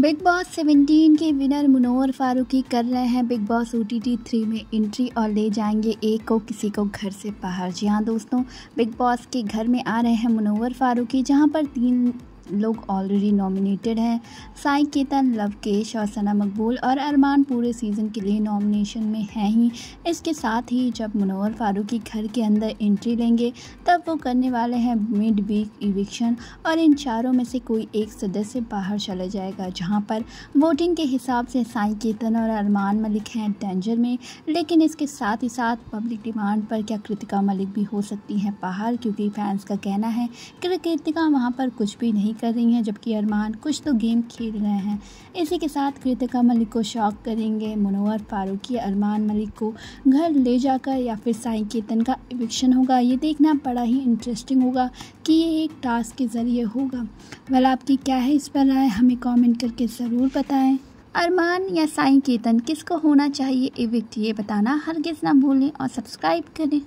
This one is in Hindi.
बिग बॉस 17 के विनर मुनव्वर फारूकी कर रहे हैं बिग बॉस ओटीटी 3 में एंट्री और ले जाएंगे एक को किसी को घर से बाहर। जी हाँ दोस्तों, बिग बॉस के घर में आ रहे हैं मुनव्वर फारूकी, जहां पर 3 लोग ऑलरेडी नॉमिनेटेड हैं। साई केतन, लवकेश और सना मकबूल और अरमान पूरे सीज़न के लिए नॉमिनेशन में हैं ही। इसके साथ ही जब मुनव्वर फारूकी घर के अंदर एंट्री लेंगे तब वो करने वाले हैं मिड वीक इविक्शन और इन चारों में से कोई एक सदस्य बाहर चला जाएगा। जहां पर वोटिंग के हिसाब से साई केतन और अरमान मलिक हैं डेंजर में, लेकिन इसके साथ ही साथ पब्लिक डिमांड पर क्या कृतिका मलिक भी हो सकती हैं बाहर, क्योंकि फैंस का कहना है कि कृतिका वहाँ पर कुछ भी नहीं कर रही हैं, जबकि अरमान कुछ तो गेम खेल रहे हैं। इसी के साथ कृतिका मलिक को शॉक करेंगे मुनव्वर फारूकी, अरमान मलिक को घर ले जाकर, या फिर साई केतन का इविक्शन होगा। ये देखना बड़ा ही इंटरेस्टिंग होगा कि ये एक टास्क के ज़रिए होगा। वेल, आपकी क्या है इस पर राय, हमें कमेंट करके ज़रूर बताएं। अरमान या साई केतन किसको होना चाहिए इविक्ट, ये बताना हरगिज़ ना भूलें और सब्सक्राइब करें।